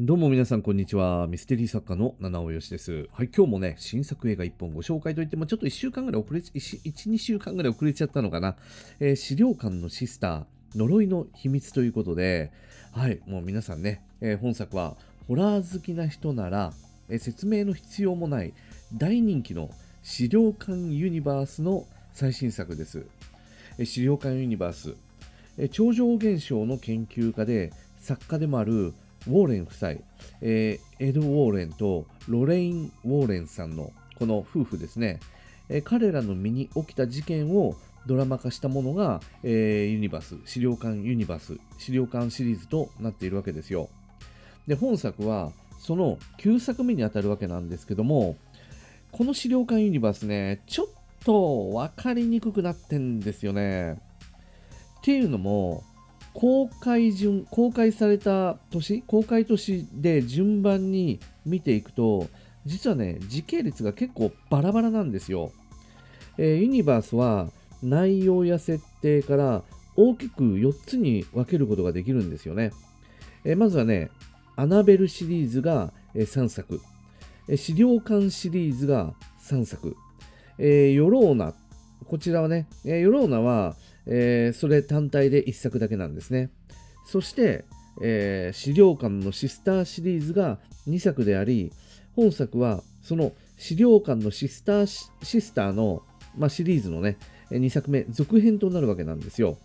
どうも皆さんこんにちは。ミステリー作家の七尾よしです。はい、今日もね、新作映画1本ご紹介といっても、ちょっと1、2週間ぐらい遅れちゃったのかな。資料館のシスター、呪いの秘密ということで、はい、もう皆さんね、本作はホラー好きな人なら、説明の必要もない大人気の資料館ユニバースの最新作です。資料館ユニバース。超常現象の研究家で作家でもあるウォーレン夫妻、エド・ウォーレンとロレイン・ウォーレンさんのこの夫婦ですね、彼らの身に起きた事件をドラマ化したものが、資料館ユニバース、資料館シリーズとなっているわけですよ。で、本作はその9作目にあたるわけなんですけども、この資料館ユニバースね、ちょっと分かりにくくなってんですよね。っていうのも、公開年で順番に見ていくと、実はね、時系列が結構バラバラなんですよ。ユニバースは内容や設定から大きく4つに分けることができるんですよね。まずはね、アナベルシリーズが3作、資料館シリーズが3作、ヨローナ、こちらはね、ヨローナはそれ単体で1作だけなんですね。そして、資料館のシスターシリーズが2作であり、本作はその資料館のシスターの、シリーズのね、2作目、続編となるわけなんですよ。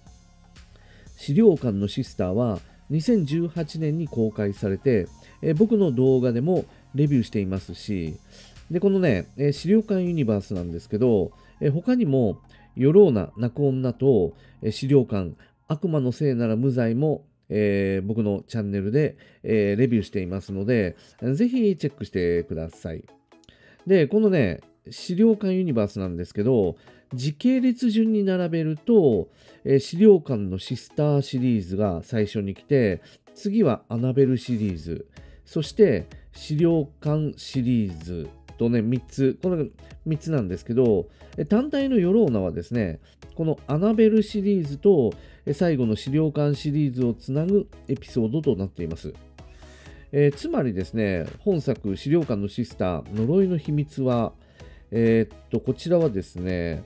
資料館のシスターは2018年に公開されて、僕の動画でもレビューしていますし、で、このね、資料館ユニバースなんですけど、他にも、ヨローナ泣く女と資料館悪魔のせいなら無罪も、僕のチャンネルで、レビューしていますので、ぜひチェックしてください。で、このね、資料館ユニバースなんですけど、時系列順に並べると、資料館のシスターシリーズが最初に来て、次はアナベルシリーズ、そして資料館シリーズ、とね、この3つなんですけど、単体のヨローナはですね、このアナベルシリーズと最後の資料館シリーズをつなぐエピソードとなっています。つまりですね、本作資料館のシスター呪いの秘密は、こちらはですね、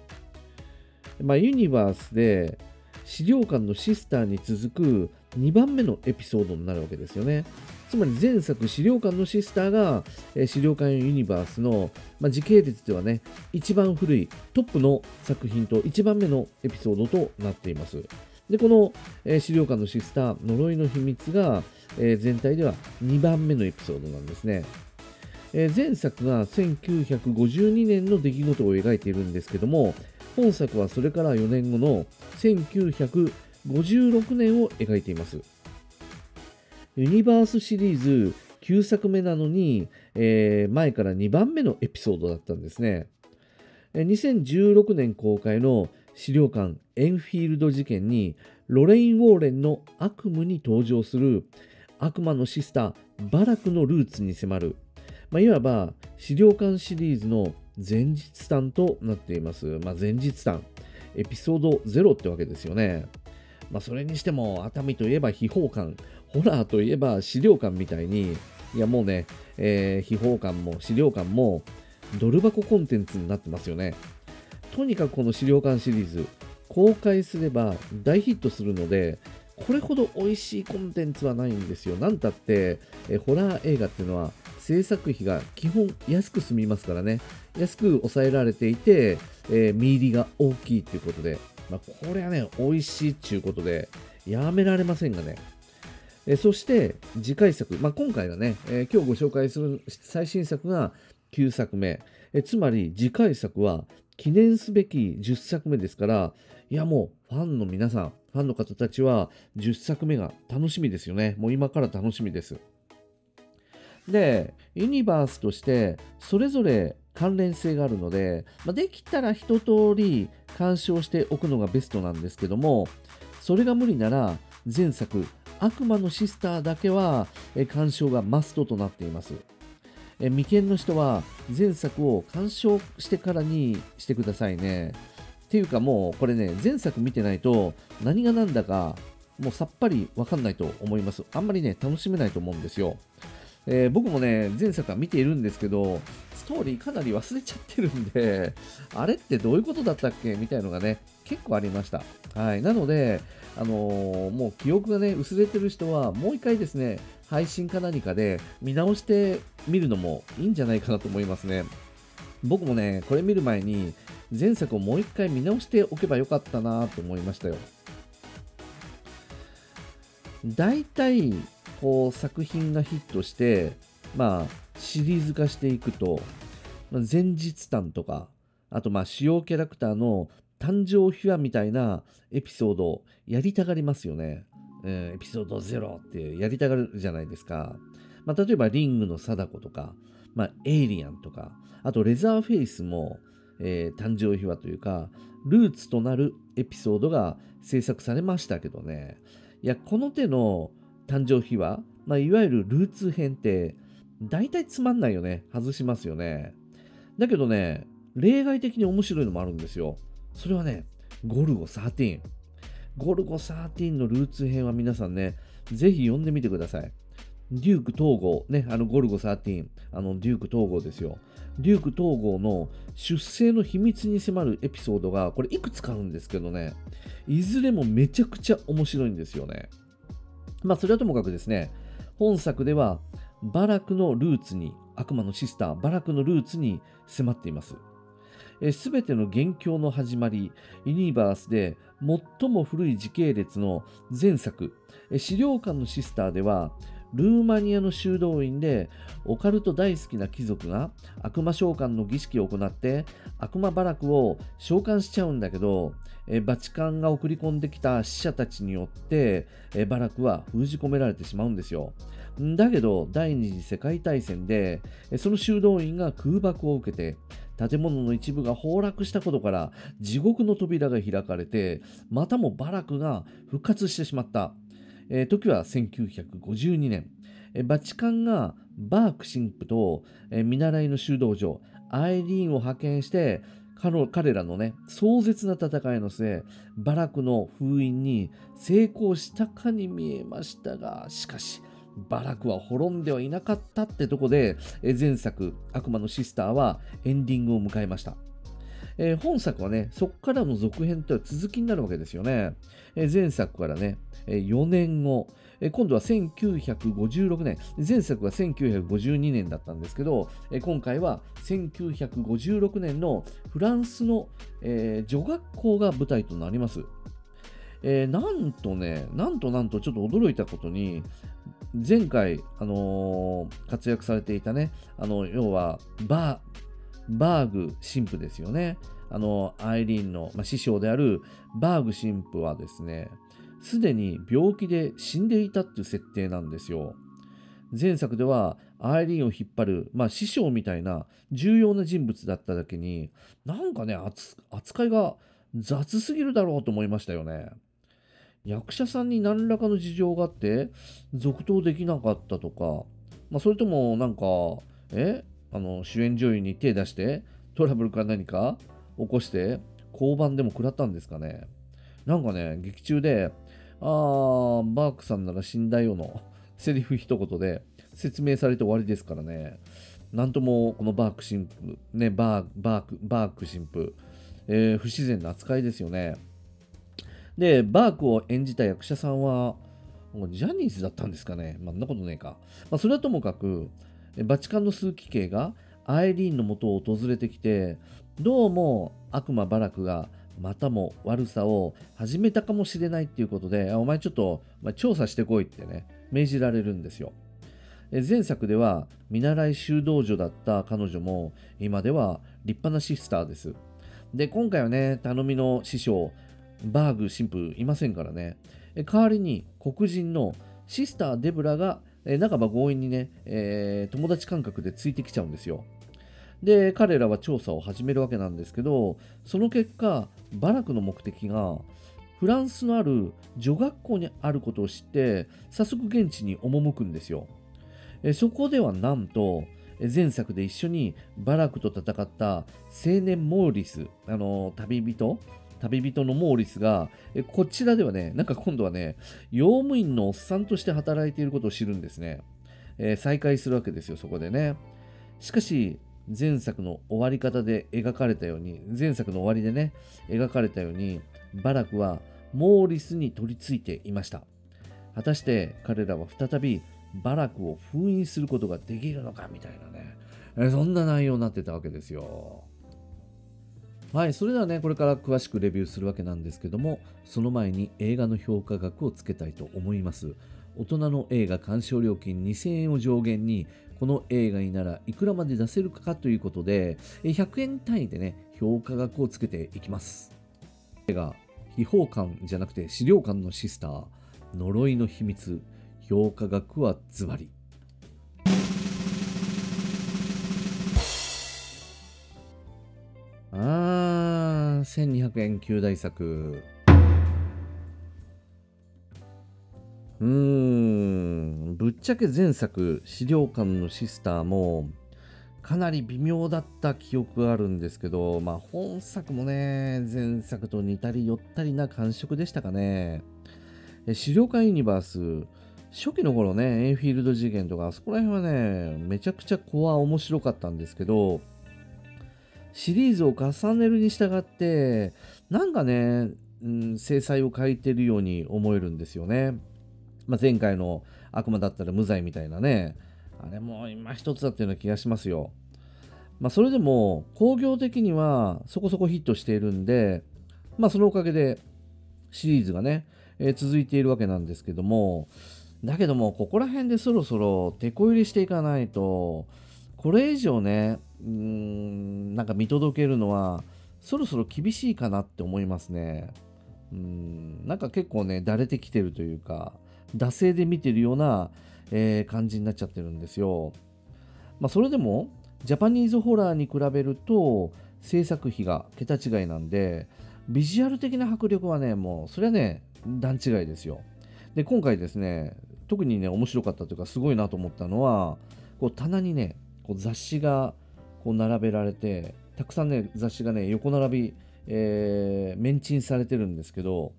ユニバースで資料館のシスターに続く2番目のエピソードになるわけですよね。つまり前作資料館のシスターが資料館ユニバースの、時系列ではね、一番古いトップの作品と1番目のエピソードとなっています。で、この、資料館のシスター呪いの秘密が、全体では2番目のエピソードなんですね。前作が1952年の出来事を描いているんですけども、本作はそれから4年後の1956年を描いています。ユニバースシリーズ9作目なのに、前から2番目のエピソードだったんですね。2016年公開の資料館エンフィールド事件に、ロレイン・ウォーレンの悪夢に登場する悪魔のシスターバラクのルーツに迫る、いわば資料館シリーズの前日譚となっています。前日譚、エピソード0ってわけですよね。それにしても熱海といえば秘宝館、ホラーといえば資料館みたいに、いやもうね、秘宝館も資料館もドル箱コンテンツになってますよね。とにかくこの資料館シリーズ、公開すれば大ヒットするので、これほど美味しいコンテンツはないんですよ。なんたって、ホラー映画っていうのは制作費が基本安く済みますからね。安く抑えられていて、見入りが大きいということで、これはね、美味しいっていうことで、やめられませんがね。そして、次回作、今回がね、今日ご紹介する最新作が9作目。つまり、次回作は記念すべき10作目ですから、いやもう、ファンの方たちは10作目が楽しみですよね。もう今から楽しみです。で、ユニバースとして、それぞれ関連性があるので、できたら一通り鑑賞しておくのがベストなんですけども、それが無理なら、前作、悪魔のシスターだけは鑑賞がマストとなっています。未見の人は前作を鑑賞してからにしてくださいね。っていうかもうこれね、前作見てないと何が何だかもうさっぱりわかんないと思います。あんまりね、楽しめないと思うんですよ。僕もね、前作は見ているんですけど、ストーリーかなり忘れちゃってるんで、あれってどういうことだったっけみたいのがね、結構ありました。はい。なので、もう記憶がね、薄れてる人は、もう一回ですね、配信か何かで見直してみるのもいいんじゃないかなと思いますね。僕もね、これ見る前に、前作をもう一回見直しておけばよかったなと思いましたよ。大体、こう作品がヒットして、まあ、シリーズ化していくと、前日譚とか、あとまあ主要キャラクターの誕生秘話みたいなエピソードをやりたがりますよね。エピソード0ってやりたがるじゃないですか。まあ、例えばリングの貞子とか、まあ、エイリアンとか、あとレザーフェイスも、誕生秘話というか、ルーツとなるエピソードが制作されましたけどね。いや、この手の誕生秘話、まあ、いわゆるルーツ編って、大体つまんないよね。外しますよね。だけどね、例外的に面白いのもあるんですよ。それはね、ゴルゴ13。ゴルゴ13のルーツ編は皆さんね、ぜひ読んでみてください。デューク東郷、ね、ゴルゴ13、デューク東郷ですよ。デューク東郷の出生の秘密に迫るエピソードが、これいくつかあるんですけどね、いずれもめちゃくちゃ面白いんですよね。まあ、それはともかくですね、本作では、バラクのルーツに、悪魔のシスター、バラクのルーツに迫っています。すべての元凶の始まり、ユニバースで最も古い時系列の前作、資料館のシスターでは、ルーマニアの修道院でオカルト大好きな貴族が悪魔召喚の儀式を行って悪魔バラクを召喚しちゃうんだけど、バチカンが送り込んできた死者たちによってバラクは封じ込められてしまうんですよ。だけど第二次世界大戦でその修道院が空爆を受けて建物の一部が崩落したことから地獄の扉が開かれて、またもバラクが復活してしまった。時は1952年、バチカンがバーク神父と見習いの修道女アイリーンを派遣して彼らのね、壮絶な戦いの末、バラクの封印に成功したかに見えましたが、しかしバラクは滅んではいなかったってとこで、前作悪魔のシスターはエンディングを迎えました。本作はね、そこからの続編とは続きになるわけですよね。前作からね、4年後、今度は1956年、前作は1952年だったんですけど、今回は1956年のフランスの、女学校が舞台となります。なんとね、なんとちょっと驚いたことに、前回、活躍されていたね、要はバーグ神父ですよね。アイリーンの、師匠であるバーグ神父はですね、すでに病気で死んでいたっていう設定なんですよ。前作ではアイリーンを引っ張る、師匠みたいな重要な人物だっただけに、なんかね、扱いが雑すぎるだろうと思いましたよね。役者さんに何らかの事情があって、続投できなかったとか、それともなんか、主演女優に手出してトラブルか何か起こして降板でも食らったんですかね。なんかね、劇中でバークさんなら死んだよのセリフ一言で説明されて終わりですからね。なんともこのバーク神父ね、バーク神父、不自然な扱いですよね。でバークを演じた役者さんはジャニーズだったんですかね。そんなことねえか。それはともかくバチカンの枢機卿がアイリーンの元を訪れてきて、どうも悪魔バラクがまたも悪さを始めたかもしれないっていうことで、お前ちょっと調査してこいってね、命じられるんですよ。前作では見習い修道女だった彼女も今では立派なシスターです。で今回はね、頼みの師匠バーグ神父いませんからね、代わりに黒人のシスターデブラが半ば強引にね、友達感覚でついてきちゃうんですよ。で、彼らは調査を始めるわけなんですけど、その結果、バラクの目的が、フランスのある女学校にあることを知って、早速現地に赴くんですよ。そこではなんと、前作で一緒にバラクと戦った青年モーリス、旅人旅人のモーリスが、こちらではね、なんか今度はね、用務員のおっさんとして働いていることを知るんですね。再会するわけですよ、そこでね。しかし、前作の終わりでね、描かれたように、バラクはモーリスに取り付いていました。果たして彼らは再びバラクを封印することができるのかみたいなね、そんな内容になってたわけですよ。はい、それではね、これから詳しくレビューするわけなんですけども、その前に映画の評価額をつけたいと思います。大人の映画鑑賞料金2000円を上限に、この映画にならいくらまで出せるかということで、100円単位でね、評価額をつけていきます。映画、秘宝館じゃなくて資料館のシスター、呪いの秘密、評価額はズバリ。1200円9大作。ぶっちゃけ前作、資料館のシスターもかなり微妙だった記憶があるんですけど、まあ本作もね、前作と似たり寄ったりな感触でしたかね。資料館ユニバース、初期の頃ね、エイフィールド事件とか、あそこら辺はね、めちゃくちゃ面白かったんですけど、シリーズを重ねるに従って、なんかね、制裁を欠いてるように思えるんですよね。まあ、前回の悪魔だったら無罪みたいなね、あれも今一つだったような気がしますよ。まあ、それでも、興行的にはそこそこヒットしているんで、まあ、そのおかげでシリーズがね、続いているわけなんですけども、だけども、ここら辺でそろそろ手こ入れしていかないと、これ以上ね、なんか見届けるのはそろそろ厳しいかなって思いますね。なんか結構ね、だれてきてるというか、惰性で見てるような、感じになっちゃってるんですよ。まあ、それでもジャパニーズホラーに比べると制作費が桁違いなんで、ビジュアル的な迫力はね、もうそれはね、段違いですよ。で、今回ですね、特にね、面白かったというか、すごいなと思ったのは、こう棚にね、雑誌が並べられて、たくさんね、雑誌がね、横並び、メンチンされてるんですけど、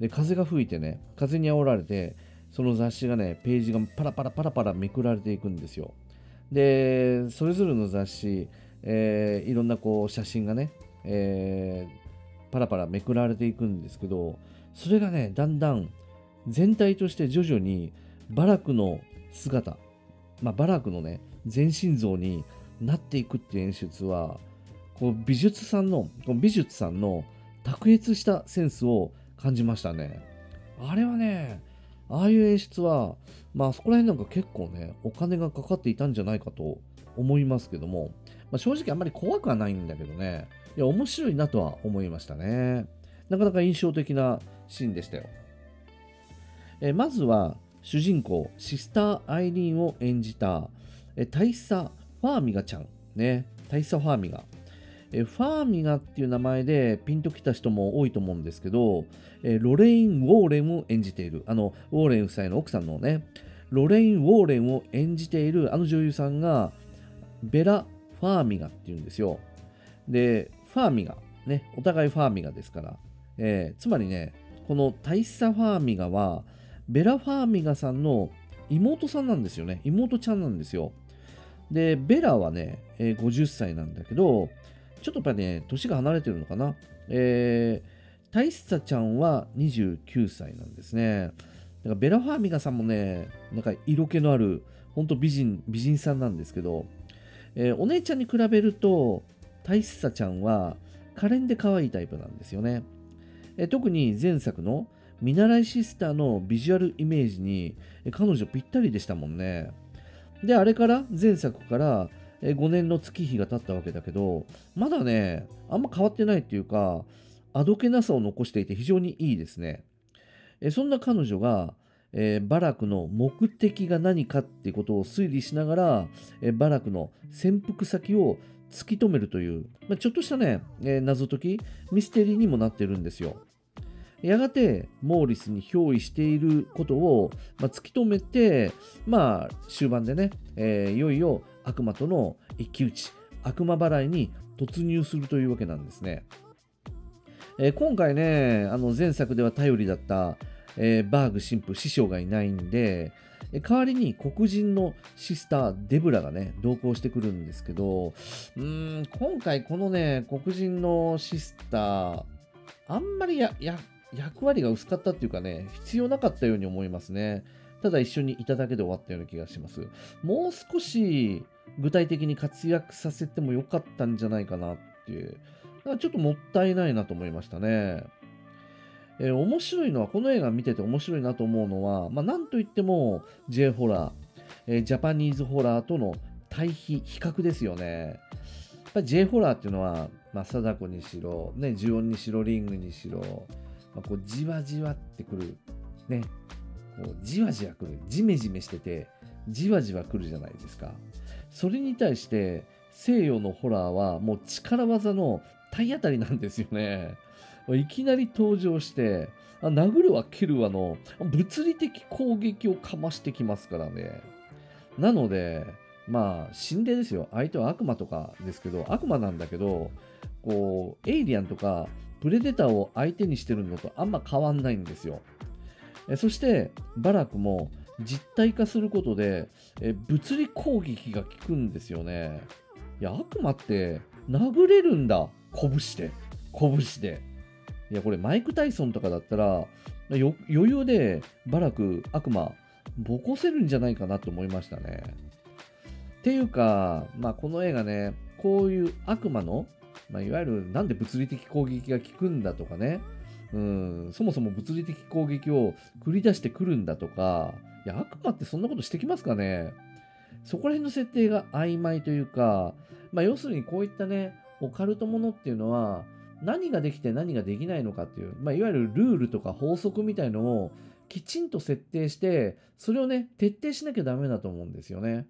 で、風が吹いてね、風に煽られて、その雑誌がね、ページがパラパラパラパラめくられていくんですよ。で、それぞれの雑誌、いろんな写真がね、パラパラめくられていくんですけど、それがね、だんだん全体として徐々にバラクの姿、まあ、バラクのね、全身像になっていくっていう演出は、美術さんの卓越したセンスを感じましたね。あれはね、ああいう演出は、まあそこら辺なんか結構ね、お金がかかっていたんじゃないかと思いますけども、まあ、正直あんまり怖くはないんだけどね、いや、面白いなとは思いましたね。なかなか印象的なシーンでしたよ。まずは主人公、シスター・アイリーンを演じた大佐ファーミガちゃんね、大佐ファーミガ、ファーミガっていう名前でピンときた人も多いと思うんですけど、ロレイン・ウォーレンを演じている、あのウォーレン夫妻の奥さんのね、ロレイン・ウォーレンを演じているあの女優さんがベラ・ファーミガっていうんですよ。で、ファーミガね、お互いファーミガですから、つまりね、この大佐ファーミガはベラ・ファーミガさんの妹さんなんですよね。妹ちゃんなんですよ。で、ベラはね、50歳なんだけど、ちょっとやっぱりね、年が離れてるのかな。大佐ちゃんは29歳なんですね。だからベラ・ファーミガさんもね、なんか色気のある、ほんと美人さんなんですけど、お姉ちゃんに比べると、大佐ちゃんは可憐で可愛いタイプなんですよね。特に前作の見習いシスターのビジュアルイメージに彼女ぴったりでしたもんね。で、あれから前作から5年の月日が経ったわけだけど、まだね、あんま変わってないっていうか、あどけなさを残していて非常にいいですね。そんな彼女がバラクの目的が何かっていうことを推理しながら、バラクの潜伏先を突き止めるという、まあ、ちょっとしたね、謎解きミステリーにもなってるんですよ。やがてモーリスに憑依していることを、まあ、突き止めて、まあ、終盤でね、いよいよ悪魔との一騎打ち、悪魔払いに突入するというわけなんですね。今回ね、前作では頼りだった、バーグ神父、師匠がいないんで、代わりに黒人のシスターデブラがね同行してくるんですけど、今回このね黒人のシスターあんまり役割が薄かったっていうかね、必要なかったように思いますね。ただ一緒にいただけで終わったような気がします。もう少し具体的に活躍させてもよかったんじゃないかなっていう、だからちょっともったいないなと思いましたね。面白いのは、この映画見てて面白いなと思うのは、なんといっても J ホラー、ジャパニーズホラーとの対比、比較ですよね。やっぱり J ホラーっていうのは、貞子にしろ、ね、呪怨にしろ、リングにしろ、こうじわじわってくる、ね、こうじわじわくる、じめじめしてて、じわじわくるじゃないですか。それに対して、西洋のホラーはもう力技の体当たりなんですよね。いきなり登場して、殴るわ蹴るわの物理的攻撃をかましてきますからね。なので、心霊ですよ。相手は悪魔とかですけど、悪魔なんだけど、こう、エイリアンとかプレデターを相手にしてるのとあんま変わんないんですよ。そして、バラクも実体化することで、物理攻撃が効くんですよね。いや、悪魔って殴れるんだ。拳で。いやこれマイク・タイソンとかだったら余裕でバラク悪魔ボコせるんじゃないかなと思いましたね。っていうか、この映画ね、こういう悪魔の、いわゆるなんで物理的攻撃が効くんだとかね、そもそも物理的攻撃を繰り出してくるんだとか、いや悪魔ってそんなことしてきますかね。そこら辺の設定が曖昧というか、要するにこういったねオカルトものっていうのは何ができて何ができないのかっていう、いわゆるルールとか法則みたいのをきちんと設定して、それをね、徹底しなきゃダメだと思うんですよね。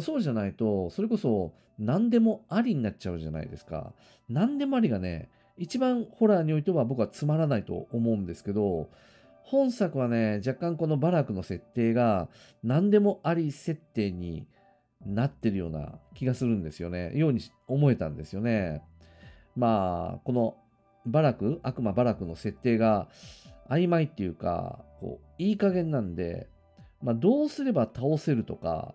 そうじゃないと、それこそ何でもありになっちゃうじゃないですか。何でもありがね、一番ホラーにおいては僕はつまらないと思うんですけど、本作はね、若干このバラクの設定が何でもあり設定になってるような気がするんですよね。ように思えたんですよね。このバラク、悪魔バラクの設定が曖昧っていうか、こういい加減なんで、どうすれば倒せるとか、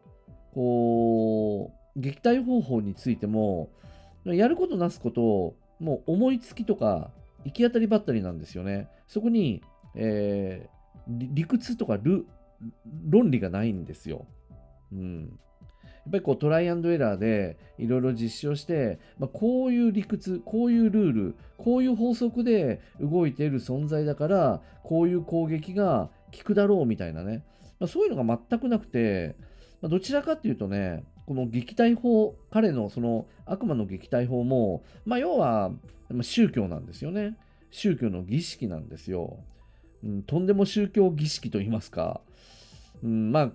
こう、撃退方法についても、やることなすこと、もう思いつきとか、行き当たりばったりなんですよね。そこに、理屈とか論理がないんですよ。やっぱりこうトライアンドエラーでいろいろ実証して、こういう理屈、こういうルール、こういう法則で動いている存在だから、こういう攻撃が効くだろうみたいなね、そういうのが全くなくて、どちらかっていうとね、この撃退法、彼のその悪魔の撃退法も、要は宗教なんですよね。宗教の儀式なんですよ。とんでも宗教儀式と言いますか、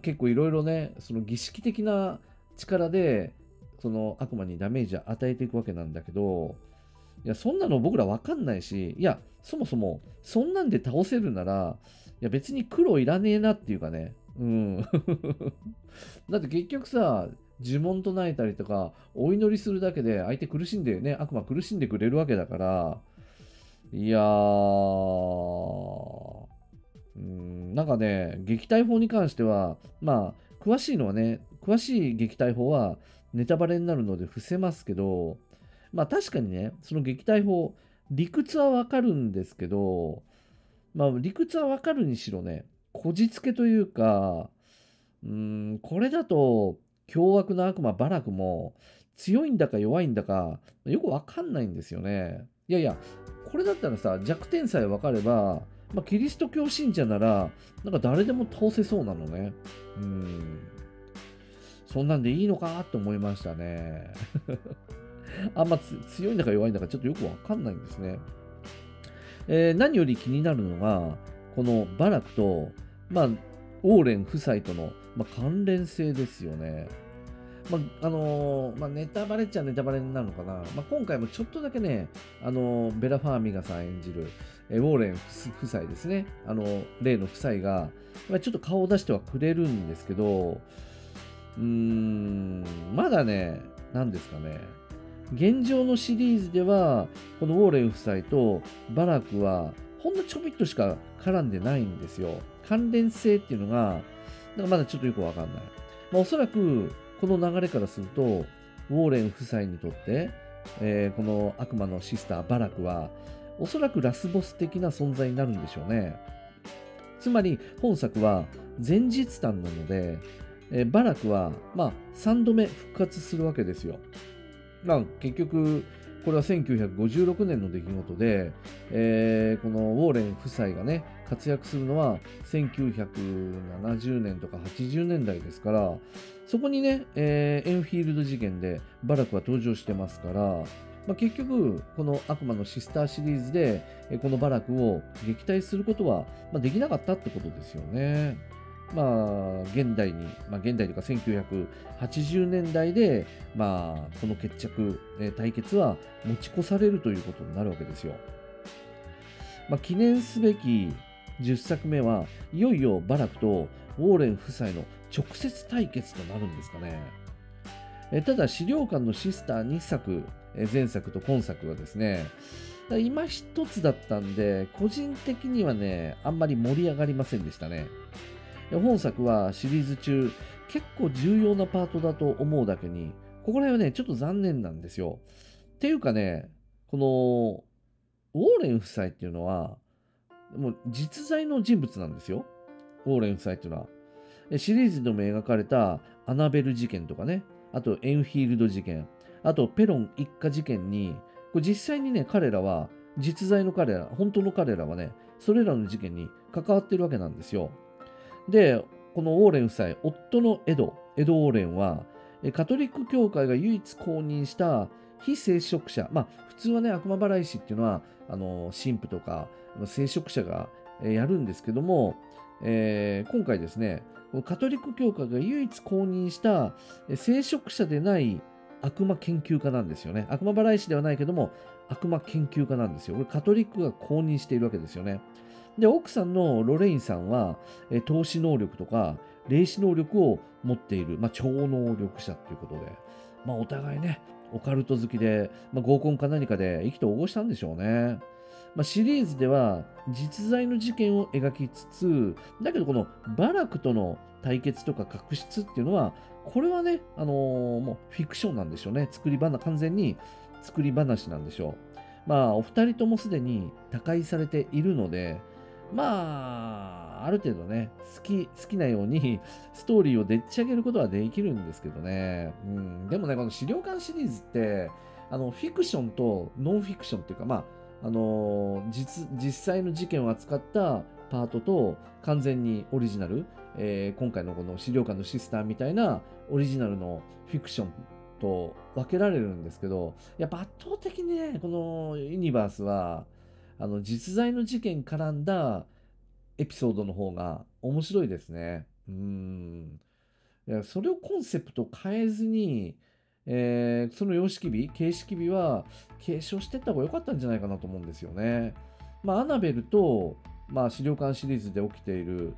結構いろいろね、その儀式的な力でその悪魔にダメージを与えていくわけなんだけど、いやそんなの僕ら分かんないし、いやそもそもそんなんで倒せるなら、いや別に黒いらねえなっていうかね、だって結局さ、呪文唱えたりとかお祈りするだけで相手苦しんでね、悪魔苦しんでくれるわけだから、いやーなんかね、撃退法に関しては詳しい撃退法はネタバレになるので伏せますけど、確かにね、その撃退法、理屈はわかるんですけど、理屈はわかるにしろね、こじつけというか、これだと凶悪な悪魔バラクも強いんだか弱いんだかよくわかんないんですよね。いやいや、これだったらさ、弱点さえわかれば、キリスト教信者ならなんか誰でも倒せそうなのね。そんなんでいいのかと思いましたね。強いんだか弱いんだかちょっとよくわかんないんですね。何より気になるのが、このバラクと、オーレン夫妻との、関連性ですよね。ネタバレっちゃネタバレになるのかな。今回もちょっとだけね、ベラ・ファーミガさん演じる、ウォーレン夫妻ですね。例の夫妻が、ちょっと顔を出してはくれるんですけど、まだね、なんですかね、現状のシリーズではこのウォーレン夫妻とバラクはほんのちょびっとしか絡んでないんですよ。関連性っていうのがまだちょっとよくわかんない。まあ、おそらくこの流れからするとウォーレン夫妻にとって、この悪魔のシスターバラクはおそらくラスボス的な存在になるんでしょうね。つまり本作は前日譚なので、バラクはまあ3度目復活するわけですよ。まあ、結局これは1956年の出来事で、このウォーレン夫妻がね活躍するのは1970年とか80年代ですから、そこにね、エンフィールド事件でバラクは登場してますから、まあ、結局この悪魔のシスターシリーズでこのバラクを撃退することはできなかったってことですよね。まあ現代というか1980年代で、まあ、この決着対決は持ち越されるということになるわけですよ。まあ、記念すべき10作目はいよいよバラクとウォーレン夫妻の直接対決となるんですかね。ただ資料館のシスター2作前作と今作はですね今一つだったんで個人的にはねあんまり盛り上がりませんでしたね。本作はシリーズ中結構重要なパートだと思うだけにここら辺はねちょっと残念なんですよ。っていうかねこのウォーレン夫妻っていうのはもう実在の人物なんですよ。ウォーレン夫妻っていうのはシリーズでも描かれたアナベル事件とかね、あとエンフィールド事件、あとペロン一家事件にこれ実際にね彼らは実在の彼ら本当の彼らはねそれらの事件に関わってるわけなんですよ。で、このウォーレン夫妻、夫のエド・ウォーレンは、カトリック教会が唯一公認した非聖職者、まあ、普通はね、悪魔払い師っていうのは、神父とか、聖職者がやるんですけども、今回ですね、カトリック教会が唯一公認した聖職者でない悪魔研究家なんですよね。悪魔払い師ではないけども、悪魔研究家なんですよ。これ、カトリックが公認しているわけですよね。で、奥さんのロレインさんは、透視能力とか、霊視能力を持っている、まあ、超能力者ということで、まあ、お互いね、オカルト好きで、まあ、合コンか何かで意気投合したんでしょうね。まあ、シリーズでは、実在の事件を描きつつ、だけど、このバラクとの対決とか確執っていうのは、これはね、もうフィクションなんでしょうね。完全に作り話なんでしょう。まあ、お二人ともすでに他界されているので、まあ、ある程度ね、好きなようにストーリーをでっち上げることはできるんですけどね。うん、でもね、この資料館シリーズって、フィクションとノンフィクションっていうか、まあ、実際の事件を扱ったパートと、完全にオリジナル、今回のこの資料館のシスターみたいなオリジナルのフィクションと分けられるんですけど、やっぱ圧倒的にね、このユニバースは、実在の事件絡んだエピソードの方が面白いですね。いや、それをコンセプト変えずに、その形式美は継承していった方が良かったんじゃないかなと思うんですよね。まあ、アナベルと、まあ、資料館シリーズで起きている、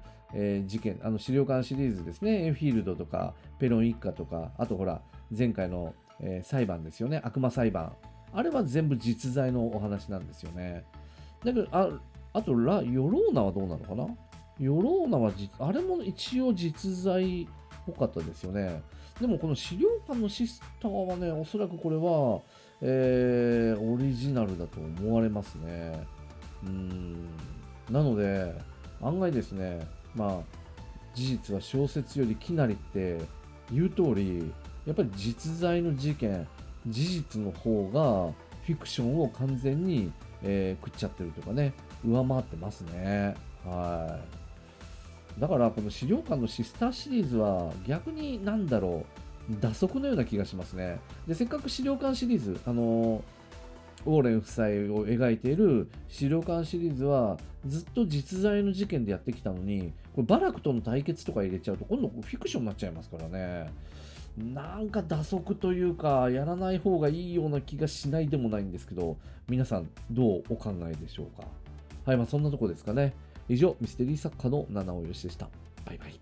事件、資料館シリーズですね、エンフィールドとかペロン一家とか、あとほら前回の、裁判ですよね、悪魔裁判、あれは全部実在のお話なんですよね。だけど、あとヨローナはどうなのかな。ヨローナはあれも一応実在っぽかったですよね。でもこの資料館のシスターはね、おそらくこれは、オリジナルだと思われますね。なので案外ですね、まあ事実は小説より奇なりって言う通り、やっぱり実在の事件、事実の方がフィクションを完全に食っちゃってるとかね、上回ってますね。はい。だからこの資料館のシスターシリーズは逆になんだろう、蛇足のような気がしますね。で、せっかく資料館シリーズ、ウォーレン夫妻を描いている資料館シリーズはずっと実在の事件でやってきたのに、これバラクとの対決とか入れちゃうと今度フィクションになっちゃいますからね。なんか蛇足というか、やらない方がいいような気がしないでもないんですけど、皆さんどうお考えでしょうか。はい、まあそんなとこですかね。以上、ミステリー作家の七尾よしでした。バイバイ。